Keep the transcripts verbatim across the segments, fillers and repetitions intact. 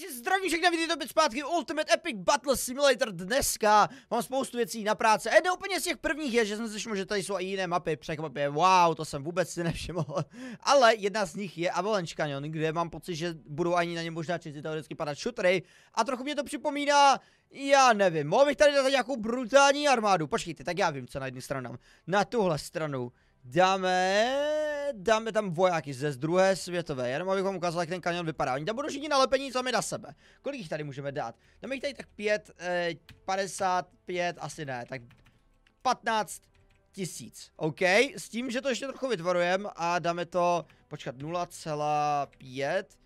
Takže zdravím všechny, vidíte opět zpátky Ultimate Epic Battle Simulator. Dneska mám spoustu věcí na práce. Jedno úplně z těch prvních je, že jsem slyšel, že tady jsou i jiné mapy. Překvapivě, wow, to jsem vůbec si nevšiml. Ale jedna z nich je Avalanche Canyon, kde mám pocit, že budou ani na ně možná čistě teoreticky padat šutry. A trochu mě to připomíná, já nevím, mohl bych tady dát nějakou brutální armádu. Počkejte, tak já vím, co na jednu stranu dám. Na tuhle stranu dáme... dáme tam vojáky ze z druhé světové. Já abych vám ukázal, jak ten kanion vypadá. Oni tam budou všichni nalepení sami na sebe. Kolik jich tady můžeme dát? Dáme jich tady tak pět, eh, padesát pět, asi ne, tak patnáct tisíc. OK, s tím, že to ještě trochu vytvorujeme a dáme to, počkat, nula celá pět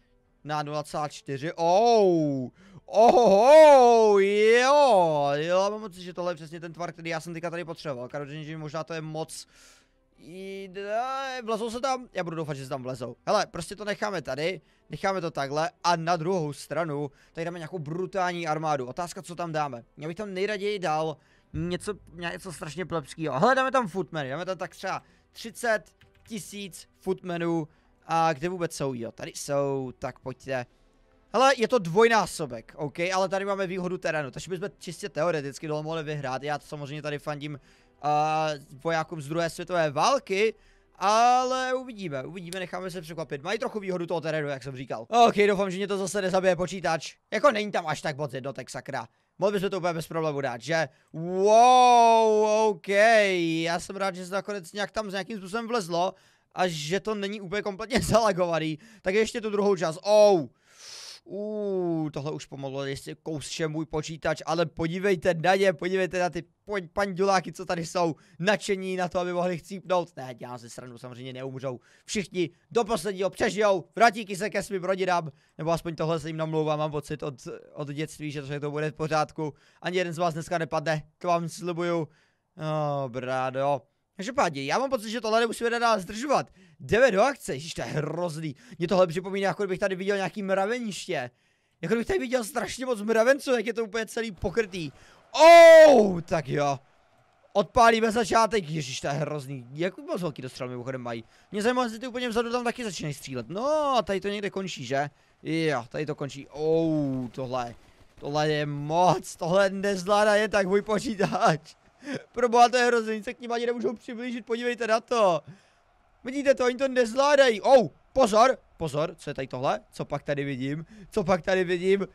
na nula celá čtyři. Oh, oh, jo, jo, mám pocit, že tohle je přesně ten tvar, který já jsem teďka tady potřeboval. Každopádně možná to je moc... Vlezou se tam? Já budu doufat, že se tam vlezou. Hele, prostě to necháme tady, necháme to takhle a na druhou stranu tady dáme nějakou brutální armádu. Otázka, co tam dáme. Já bych tam nejraději dal něco, něco strašně plebskýho. Hele, dáme tam footmeny, dáme tam tak třeba třicet tisíc footmenů. A kde vůbec jsou? Jo, tady jsou, tak pojďte. Hele, je to dvojnásobek, OK, ale tady máme výhodu terénu, takže bychom čistě teoreticky dole mohli vyhrát. Já to samozřejmě tady fandím a vojákům z druhé světové války, ale uvidíme, uvidíme, necháme se překvapit. Mají trochu výhodu toho terénu, jak jsem říkal. OK, doufám, že mě to zase nezabije počítač. Jako není tam až tak moc jednotek, sakra. Mohli bychom to úplně bez problému dát, že? Wow, OK, já jsem rád, že se nakonec nějak tam s nějakým způsobem vlezlo a že to není úplně kompletně zalagovaný. Tak ještě tu druhou část, oh. Uuu, tohle už pomohlo, jestli kousče můj počítač, ale podívejte na ně, podívejte na ty panduláky, co tady jsou nadšení na to, aby mohli chcípnout. Ne, dělám si srandu, samozřejmě neumřou. Všichni do posledního přežijou, vratíky se ke svým rodinám, nebo aspoň tohle se jim namlouvá, mám pocit od, od dětství, že to, že to bude v pořádku. Ani jeden z vás dneska nepadne, to vám slibuju. Oh, brádo. Každopádně, já mám pocit, že tohle nemusíme nadále zdržovat. Jdeme do akce, ježiš, to je hrozný. Mě tohle připomíná, jako kdybych tady viděl nějaký mraveniště. Jako kdybych tady viděl strašně moc mravenců, jak je to úplně celý pokrytý. Oh, tak jo. Odpálíme začátek, ježiš, to je hrozný. Jak moc velký dostřel mimochodem mají. Mě zajímá, že ty úplně vzadu tam taky začínají střílet. No, tady to někde končí, že? Jo, tady to končí. Oh, tohle. Tohle je moc, tohle nezvládá je tak můj počítač. Proboha, to je hrozný, se k ním ani nemůžou přiblížit, podívejte na to. Vidíte to, oni to nezvládají. Oh, pozor, pozor, co je tady tohle? Co pak tady vidím? Co pak tady vidím?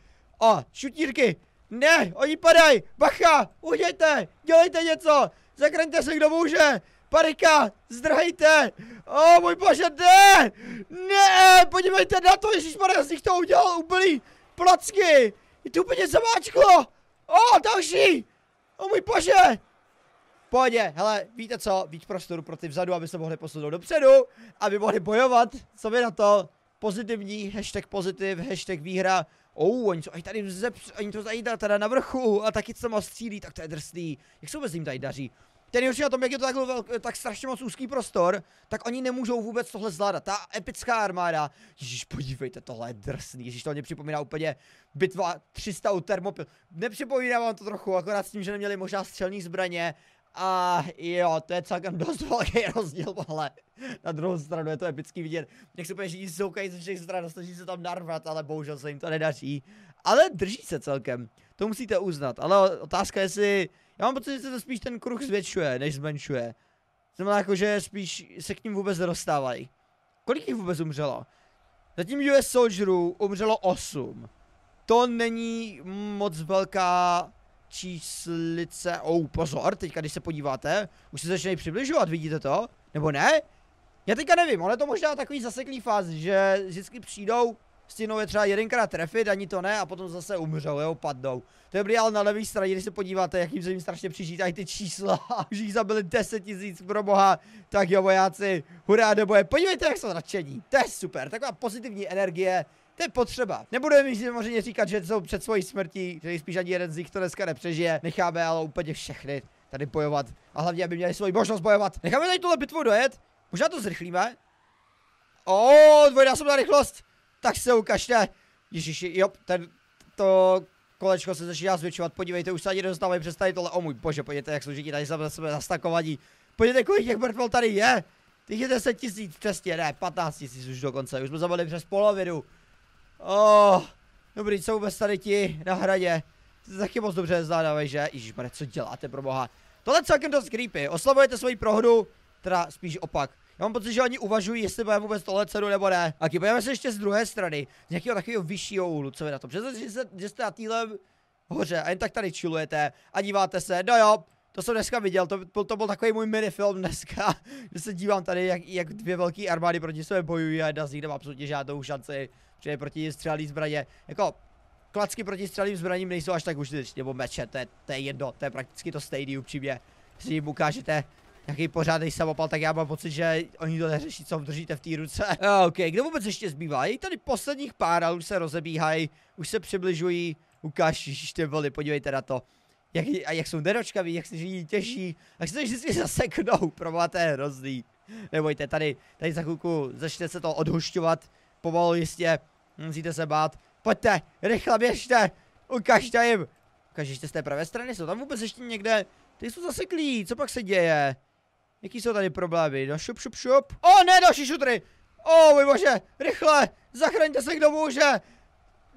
A, šutírky. Ne, oni padají, bacha, udějte, dělejte něco, zakraňte se, kdo může. Parika, zdrhejte. Oh, můj bože, ne, ne, podívejte na to, ježišmarja, z nich to udělal úplný placky. Je to úplně zamáčklo. Oh, další. Oh, můj bože. Pohodě, hele, víte co, víc prostoru pro ty vzadu, aby se mohli posunout dopředu, aby mohli bojovat, co mi na to, pozitivní, hashtag pozitiv, hashtag výhra, ou, oni jsou aj tady vzepř, oni to zají teda na vrchu a taky co má střílí, tak to je drsný, jak se vůbec jim tady daří. Ten je na tom, jak je to takhle velk, tak strašně moc úzký prostor, tak oni nemůžou vůbec tohle zvládat, ta epická armáda, ježíš, podívejte, tohle je drsný, ježíš, to mě připomíná úplně bitva tři sta u Thermopil, nepřipomíná vám to trochu, akorát s tím, že neměli možná střelní zbraně. A jo, to je celkem dost velký rozdíl, ale na druhou stranu je to epický vidět, jak se úplně všichni zoukají ze všech stran, snaží se tam narvat, ale bohužel se jim to nedaří. Ale drží se celkem, to musíte uznat, ale otázka je, jestli, já mám pocit, že se to spíš ten kruh zvětšuje, než zmenšuje. Znamená jako, že spíš se k ním vůbec nedostávají. Kolik jich vůbec umřelo? Zatím U S soldierů umřelo osm. To není moc velká... číslice, oh pozor, teďka když se podíváte, už se začínají přibližovat, vidíte to? Nebo ne? Já teďka nevím, ale to možná takový zaseklý fáz, že vždycky přijdou, stěnou je třeba jedenkrát trefit, ani to ne, a potom zase umřou, jo, padnou. To je byli ale na levé straně, když se podíváte, jakým se jim strašně přičítají ty čísla, a už jich zabili deset tisíc, pro boha, tak jo vojáci, hurá do boje, podívejte, jak jsou nadšení, to je super, taková pozitivní energie. To je potřeba. Nebudeme mi samozřejmě říkat, že jsou před svojí smrtí, že spíš ani jeden z nich to dneska nepřežije. Necháme ale úplně všechny tady bojovat. A hlavně, aby měli svoji možnost bojovat. Necháme tady tuhle bitvu dojet. Možná to zrychlíme. Ooo, dvojnásobná rychlost. Tak se ukažte. Ježiši, jo, ten, to kolečko se začíná zvětšovat. Podívejte, už se ani nedostávají přes tady tohle. O můj bože, podívejte, jak složití tady za sebe zastakovaní. Podívejte, kolik těch mrtvol tady je. Těch je deset tisíc, přesně, ne, patnáct tisíc už dokonce. Už jsme zabili přes polovinu. Oh, Dobrý, jsou vůbec tady ti na hradě. Ty taky moc dobře nezvládávají, že? Ježišmarja, co děláte pro boha? Tohle je celkem dost creepy. Oslavujete svoji prohru, teda spíš opak. Já mám pocit, že oni uvažují, jestli budeme vůbec tohle cenu nebo ne. A podíváme se ještě z druhé strany, z nějakého takového vyššího úhlu, co vy na tom. Přestože jste, že jste na téhle hoře a jen tak tady chillujete a díváte se, no jo, to jsem dneska viděl, to, to byl takový můj minifilm dneska, kde se dívám tady, jak, jak dvě velké armády proti sobě bojují a jedna z nich nemá absolutně žádnou šanci, protože proti střelí zbraně. Jako, klacky proti střelným zbraním nejsou až tak užitečné, nebo meče, to je, to je jedno, to je prakticky to stejný upřímně. Když jim ukážete nějaký pořádný samopal, tak já mám pocit, že oni to neřeší, co držíte v té ruce. OK, kdo vůbec ještě zbývá? Je tady posledních pár, ale už se rozebíhají, už se přibližují, ukáž, ještě byli, podívejte na to. Jak, a jak jsou nedočkaví, jak se žijí těší, jak se to vždycky zaseknou, probá to je hrozný. Nebojte, tady, tady za chvilku začne se to odhušťovat, pomalu jistě, musíte se bát. Pojďte, rychle běžte, ukažte jim. Ukažte z té pravé strany, jsou tam vůbec ještě někde, ty jsou zaseklí, co pak se děje? Jaký jsou tady problémy, no šup, šup, šup. O ne, další šutry, o můj bože, rychle, zachraňte se kdo může.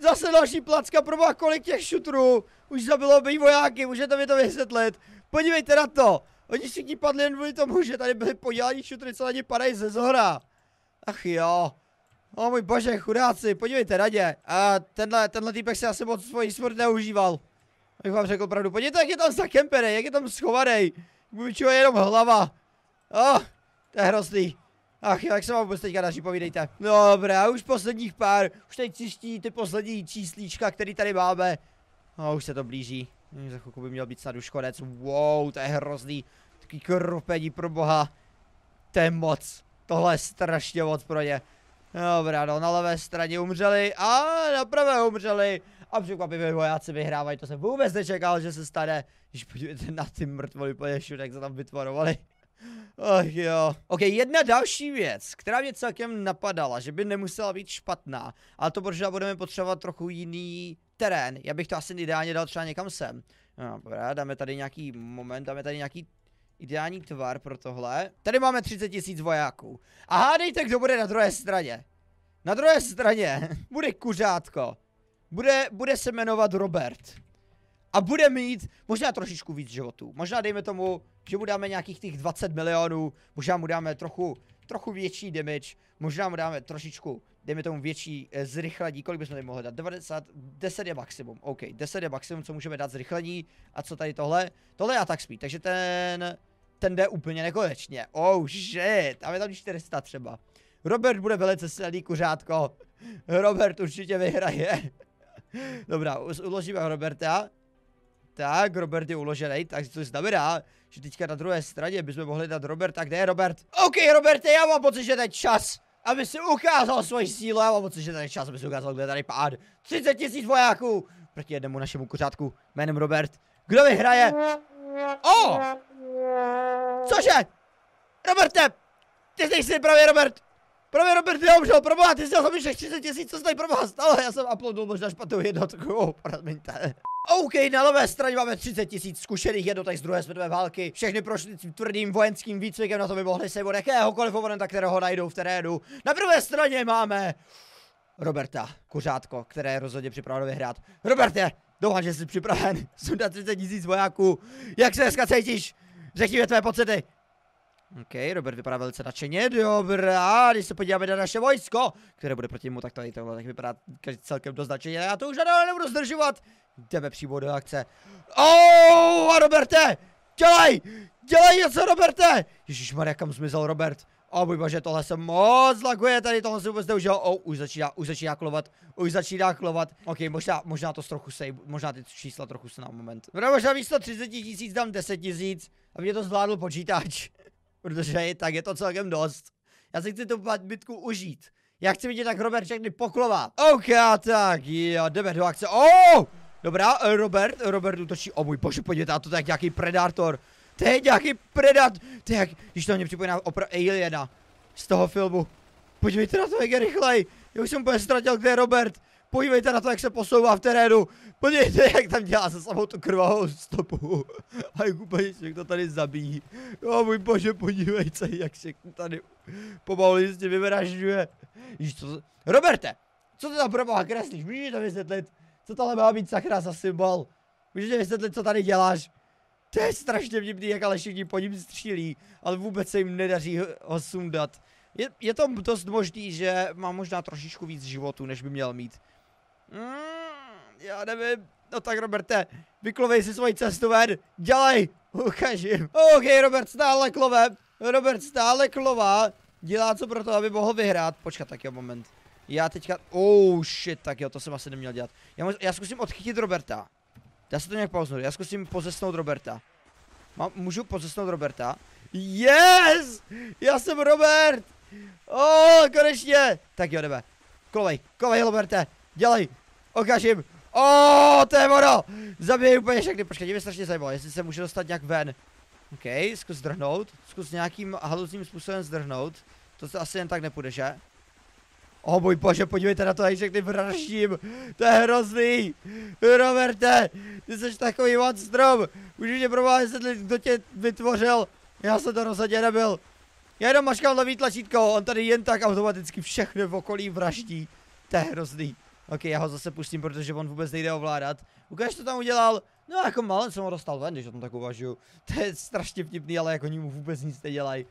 Zase další placka, proboha, kolik těch šutrů už zabilo mý vojáky, můžete mi to vysvětlit. Podívejte na to, oni všichni padli jen kvůli tomu, že tady byli podělaní šutry, co na ně padají ze zhora. Ach jo, o můj bože, chudáci, podívejte na ně. A tenhle, tenhle týpek si asi moc svoji smrt neužíval. Abych vám řekl pravdu, podívejte, jak je tam zakempený, jak je tam schovaný. Vyčuje jenom hlava. Oh, to je hrozný. Ach jo, jak se vám vůbec teďka daří, povídejte. No dobrá, už posledních pár, už teď cíští ty poslední číslíčka, který tady máme. No, už se to blíží. Za chvilku by měl být snad už konec. Wow, to je hrozný. Takový kropení pro boha. To je moc. Tohle je strašně moc pro ně. Dobrá, no, na levé straně umřeli a na pravé umřeli. A překvapivě vojáci vyhrávají, to jsem vůbec nečekal, že se stane. Když podívejte na ty mrtvoly, úplně všude, jak se tam vytvorovali. Ach jo. OK, jedna další věc, která mě celkem napadala, že by nemusela být špatná, ale to protože budeme potřebovat trochu jiný terén. Já bych to asi ideálně dal třeba někam sem. No, dobrá, dáme tady nějaký moment, dáme tady nějaký ideální tvar pro tohle. Tady máme třicet tisíc vojáků. A hádejte, kdo bude na druhé straně. Na druhé straně bude kuřátko. Bude, bude se jmenovat Robert. A bude mít možná trošičku víc životů. Možná dejme tomu, že mu dáme nějakých těch dvacet milionů, možná mu dáme trochu, trochu větší damage, možná mu dáme trošičku, dejme tomu větší e, zrychlení, kolik bychom tady mohli dát? devadesát, deset je maximum, OK, deset je maximum, co můžeme dát zrychlení, a co tady tohle? Tohle je attack speed, takže ten, ten jde úplně nekonečně, oh shit, a je tam čtyři sta třeba. Robert bude velice silný kuřátko, Robert určitě vyhraje. Dobrá, uložíme Roberta. Tak, Robert je uložený, tak to znamená, že teďka na druhé straně bychom mohli dát Roberta. Kde je Robert? OK, Roberte, já mám pocit, že to je čas, aby si ukázal svoji sílu, já mám pocit, že to je čas, aby si ukázal, kde je tady pán. třicet tisíc vojáků proti jednomu našemu kuřátku jménem Robert. Kdo vyhraje? O! Oh! Cože? Roberte! Ty nejsi pravý Robert! Pravý Robert neumřel, proboha, ty jsi dělal všech třicet tisíc, co se tady pro vás stalo? Já jsem uploadnul možná špatnou jednotku, promiňte. OK, na levé straně máme třicet tisíc zkušených jednotek z druhé světové války. Všechny prošli tvrdým vojenským výcvikem, na to by mohli sejmout jakéhokoliv oponenta, kterého najdou v terénu. Na prvé straně máme Roberta, kuřátko, které je rozhodně připraveno vyhrát. Roberte, doufám, že jsi připraven. Jsou na třicet tisíc vojáků. Jak se dneska cítíš? Řekni mi tvé pocity. OK, Robert vypadá velice nadšeně, dobrá, když se podíváme na naše vojsko, které bude proti mu, tak tady tohle tak vypadá celkem dost nadšeně, já to už nadále nebudu zdržovat, jdeme přímo do akce. Oh, a Roberte, dělej, dělej něco Roberte, ježišmarja, kam zmizel Robert, o můj bože, tohle se moc laguje, tady tohle se vůbec neužil, oh, už začíná, už začíná klovat, už začíná klovat, OK, možná, možná to trochu sej, možná ty čísla trochu se na moment, možná místo třicet tisíc dám deset tisíc, a mě to zvládl počítač. Protože tak je to celkem dost. Já si chci tu bitku užít. Já chci vidět, tak Robert všechny poklovat. OK, tak jo, jdeme do akce. Oh! Dobrá, Robert, Robert útočí. O můj bože, podívejte, a to je nějaký predátor. To je nějaký predátor. To je jak, když to mě připomíná opra Aliena z toho filmu. Podívejte na to, jak je rychlej. Já už jsem úplně ztratil, kde je Robert. Podívejte na to, jak se posouvá v terénu. Podívejte, jak tam dělá se samou tu krvavou stopu. A jak úplně všechno tady zabíjí. Jo, můj bože, podívejte, jak všechno tady pomalu jistě vyvražďuje. Roberte, Co to za proboha kreslíš? Můžeš to vysvětlit? Co tohle má být sakra za symbol? Můžeš vysvětlit, co tady děláš? To je strašně vtipný, jak ale všichni po ním střílí, ale vůbec se jim nedaří ho sundat. Je, je to dost možný, že má možná trošičku víc životu, než by měl mít. Mm, já nevím. No tak, Roberte, vyklovej si svoji cestu ven. Dělej, ukaž jim. OK, Robert stále klove. Robert stále klova. Dělá co pro to, aby mohl vyhrát. Počkat, tak jo, moment. Já teďka... Oh, shit, tak jo, to jsem asi neměl dělat. Já, mož... já zkusím odchytit Roberta. Já se to nějak pauznu, já zkusím pozesnout Roberta. Mám... Můžu pozesnout Roberta? Yes! Já jsem Robert! Oh, konečně! Tak jo, jdeme. Kolej, kolej, Roberte! Dělej! Okažím! Oh, to je ono! Zabij úplně všechny, počkej, mě strašně zajímalo, jestli se může dostat nějak ven. OK, zkus zdrhnout, zkus nějakým haluzním způsobem zdrhnout. To se asi jen tak nepůjde, že? Oh můj bože, podívejte na to, jak všechny vraždím. To je hrozný. Roberte, ty jsi takový monstrum. Můžu mě probovat, kdo tě vytvořil. Já jsem to rozhodně nebyl. Já jenom mačkám nový tlačítko, on tady jen tak automaticky všechny v okolí vraždí. To je hrozný. OK, já ho zase pustím, protože on vůbec nejde ovládat. Ukaž, co tam udělal. No jako malem jsem ho dostal ven, když o tom tak uvažuju. To je strašně vtipný, ale jako oni mu vůbec nic nedělají.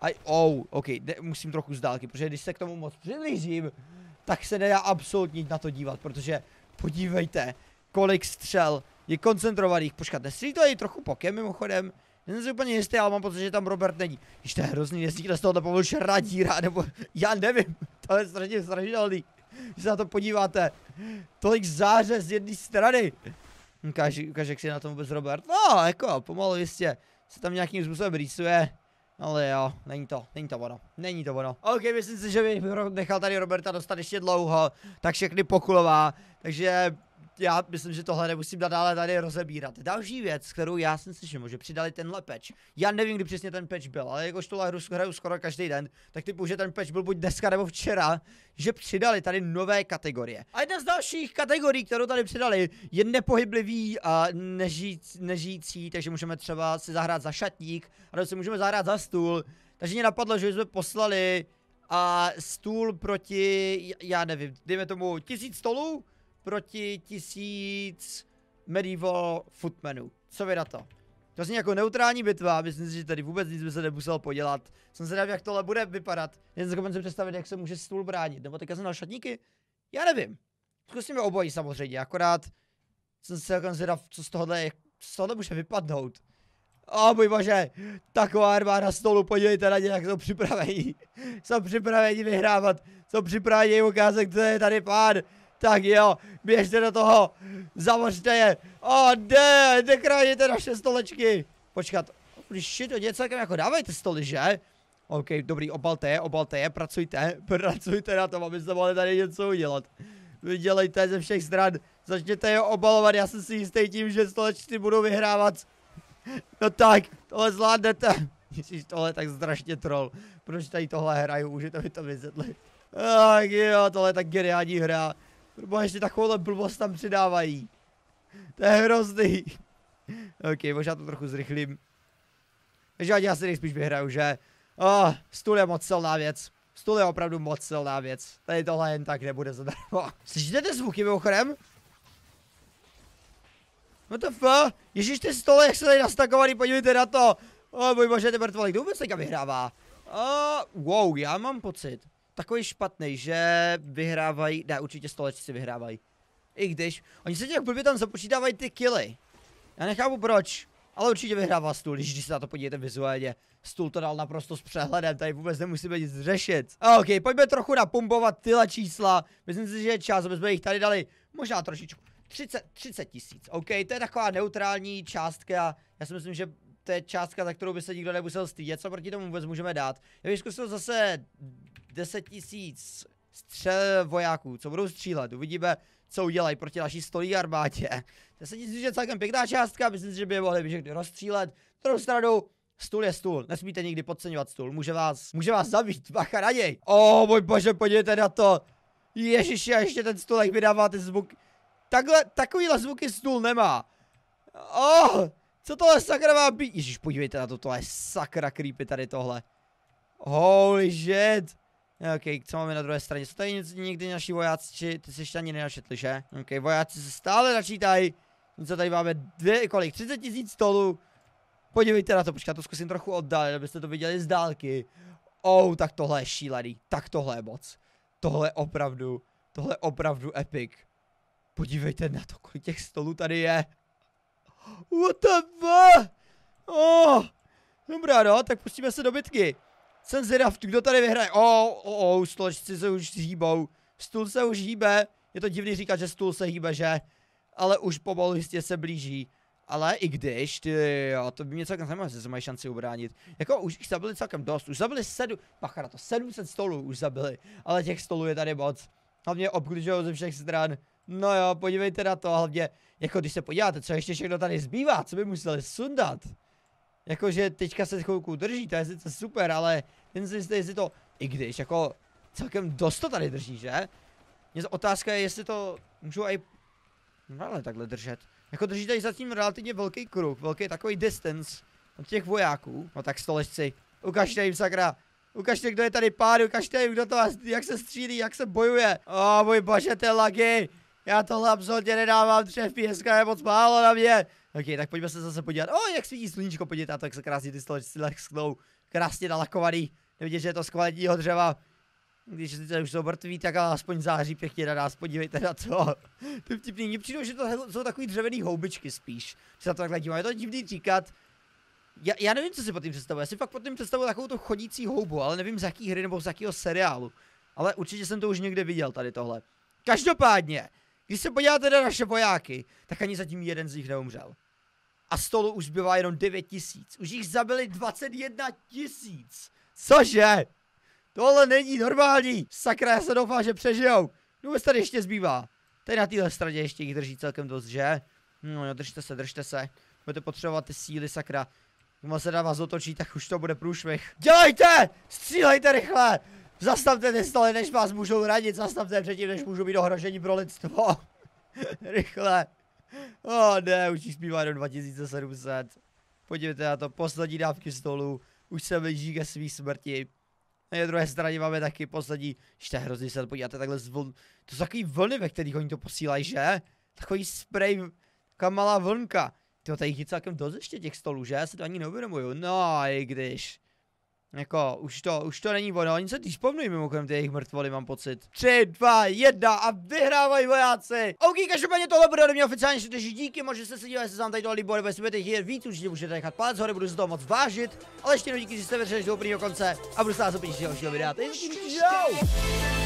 Aj, oh, ok, ne, musím trochu z dálky, protože když se k tomu moc přiblížím, tak se nedá absolutně na to dívat, protože podívejte, kolik střel je koncentrovaných. Počkat, nestřílí to i trochu pokem mimochodem. Není si úplně jistý, ale mám pocit, že tam Robert není. Ještě to je hrozný, jestli z toho nepovolil šerná díra, nebo já nevím, to je strašně strašidelný. Když se na to podíváte, tolik zářez z jedné strany. Ukáž, ukáž, jak si na tom vůbec Robert. No, jako, pomalu jistě se tam nějakým způsobem rýsuje. Ale jo, není to, není to ono, není to ono. OK, myslím si, že bych nechal tady Roberta dostat ještě dlouho, tak všechny pokulová, takže já myslím, že tohle nemusím nadále tady rozebírat. Další věc, kterou já jsem slyšel, že přidali tenhle patch. Já nevím, kdy přesně ten patch byl, ale jakož tuhle hru hraju skoro každý den, tak typu, že ten patch byl buď dneska nebo včera, že přidali tady nové kategorie. A jedna z dalších kategorií, kterou tady přidali, je nepohyblivý a nežíc, nežijící, takže můžeme třeba si zahrát za šatník, nebo si můžeme zahrát za stůl. Takže mě napadlo, že jsme poslali a stůl proti, já nevím, dejme tomu tisíc stolů. Proti tisíc medieval footmanů. Co vy na to? To zní jako neutrální bitva, myslím si, že tady vůbec nic by se nemusel podělat. Jsem zvědavý, jak tohle bude vypadat. Jen si dokážu představit, jak se může stůl bránit. Nebo teďka jsem dal šatníky? Já nevím. Zkusíme obojí samozřejmě, akorát jsem se jako zvědav, co z tohohle, z tohohle může vypadnout. O můj bože, taková armáda stolu, podívejte na ně, jak jsou připraveni. Jsou připraveni vyhrávat, jsou připraveni ukázat, kdo je tady pán. Tak jo, běžte do toho, zavořte je, o oh, ne, nekrájněte naše stolečky. Počkat, shit, oni je celkem jako dávajte stoly, že? OK, dobrý, obalte je, obalte je, pracujte, pracujte na tom, abyste mohli tady něco udělat. Vydělejte ze všech stran, začněte je obalovat, já jsem si jistý tím, že stolečci budou vyhrávat. No tak, tohle zvládnete. Ježiš, tohle je tak strašně troll, proč tady tohle hraju, můžete mi to vysvětlit. Tak jo, tohle je tak geniální hra. Proboha, ještě takovouhle blbost tam přidávají. To je hrozný. OK, možná to trochu zrychlím. Takže já si nejspíš vyhraju, že? Oh, stůl je moc silná věc. Stůl je opravdu moc silná věc. Tady tohle jen tak nebude zadarmo. Slyšíte ty zvuky mimochodem? What the fuck? Ježíš, ty stole, jak se tady nastakovaný, podívejte na to. Oh, můj bože, ty mrtvoly, kdo vůbec teďka vyhrává? Oh, wow, já mám pocit. Takový špatný, že vyhrávají, ne, určitě stolečci vyhrávají. I když, oni se nějak blbě tam započítávají ty killy. Já nechápu proč, ale určitě vyhrává stůl, když se na to podívejte vizuálně. Stůl to dal naprosto s přehledem, tady vůbec nemusíme nic řešit. OK, pojďme trochu napumpovat tyhle čísla. Myslím si, že je čas, aby jsme jich tady dali možná trošičku. třicet tisíc, OK, to je taková neutrální částka, já si myslím, že to je částka, za kterou by se nikdo nemusel stydět, co proti tomu vůbec můžeme dát. Já bych zkusil zase deset tisíc střel vojáků, co budou střílet, uvidíme, co udělají proti naší stolí armádě. deset tisíc je celkem pěkná částka, myslím si, že by je mohli všechny rozstřílet. Druhou stranu, stůl je stůl, nesmíte nikdy podceňovat stůl, může vás, může vás zabít, bacha na něj. O, můj bože, podívejte na to. Ježiši, a ještě ten stůl, jak vydává ty zvuk. Takhle, takovýhle zvuky stůl nemá. Oh, co tohle sakra má být? Ježiš, podívejte na to, tohle je sakra creepy tady tohle. Holy shit. Okej, okay, co mamy na drugiej stronie? Co tutaj nigdy nasi wojacy, ty się ścianie nie naświetli się. Okej, okay, wojacy stale naczytaj. Co tutaj mamy? Dwie kolejki, trzydzieści tysięcy stolu. Podívej teda to, počkat, to zkusím trochu oddalit, abyste to viděli z dálky. Oh, tak tohle je šílený, tak tohle je moc. Tohle je opravdu, tohle je opravdu epic. Podívejte na to, kolik těch stolů tady je. What the fuck? Oh, dobrá no, tak pustíme se do bitky. Jsem zvědav, kdo tady vyhraje. Oh, oh, oh, stolečci se už hýbou. Stůl se už hýbe, je to divný říkat, že stůl se hýbe, že? Ale už pomalu jistě se blíží. Ale i když, ty jo, to by mě celkem zajímalo, že mají šanci ubránit. Jako už jich zabili celkem dost, už zabili sedm, bacha na to, sedm set stolů už zabili, ale těch stolů je tady moc. Hlavně obklíčujou ze všech stran. No jo, podívejte na to, hlavně, jako když se podíváte, co ještě všechno tady zbývá, co by museli sundat. Jakože teďka se chvilku drží, to je sice super, ale ten si jistý, jestli to, i když, jako celkem dost to tady drží, že? Mě otázka je, jestli to můžu aj, no ale takhle držet. Jako drží tady zatím relativně velký kruh, velký takový distance od těch vojáků. No tak stolečci, ukažte jim sakra, ukažte kdo je tady pán, ukažte jim kdo to, jak se střílí, jak se bojuje. O oh, můj bože, ty lagy, já tohle absolutně nedávám, tři F P S je moc málo na mě. Ok, tak pojďme se zase podívat, o oh, jak svítí sluníčko, podívejte na to, jak se krásně ty stolečci lesknou, krásně nalakovaný, nevidíte, že je to z kvalitního dřeva. Když jste už jsou mrtví, tak aspoň září pěkně na nás, podívejte na to. To je vtipný, mně přijde, že to jsou takový dřevěný houbičky spíš, že na to takhle dívám, je to divný říkat. Já, já nevím, co si pod tím představuji, já si fakt pod tím představuji takovou tu chodící houbu, ale nevím z jaký hry nebo z jakého seriálu. Ale určitě jsem to už někde viděl tady tohle. Každopádně, když se podíváte na naše vojáky, tak ani zatím jeden z nich neumřel. A stolu už zbývá jenom devět tisíc, už jich zabili dvacet jedna tisíc, cože? Tohle není normální! Sakra, já se doufám, že přežijou! Vůbec tady ještě zbývá. Tady na téhle straně ještě jich drží celkem dost, že? No jo, držte se, držte se. Budete potřebovat ty síly, sakra. Když se na vás otočí, tak už to bude průšvih. Dělejte! Střílejte rychle! Zastavte ty stoly, než vás můžou ranit, zastavte předtím, než můžou být ohrožení pro lidstvo. Rychle. O ne, už jich zbývá jenom dva tisíce sedm set. Podívejte na to, poslední dávky stolu. Už se blíží ke své smrti. Na druhé straně máme taky poslední, ještě hrozně se podíváte takhle z vln, to jsou takový vlny, ve kterých oni to posílají, že? Takový spray, taková malá vlnka. Tyjo, tady je celkem dost ještě těch stolů, že? Já se to ani neuvědomuju, no i když. Jako, už to, už to není ono, oni se tý spomnují mimochodem ty jejich mrtvoly, mám pocit. tři, dva, jedna a vyhrávají vojáci! OK, každopádně tohle bude ode mě oficiálně štěží, díky, možná jste se dívali, jestli se vám tady tohle líbilo, nebo jestli budete chtít víc, určitě můžete nechat palec hore, budu se toho moc vážit, ale ještě jednou díky, že jste vydrželi do úplného konce a budu se vás opět těšit do dalšího videa.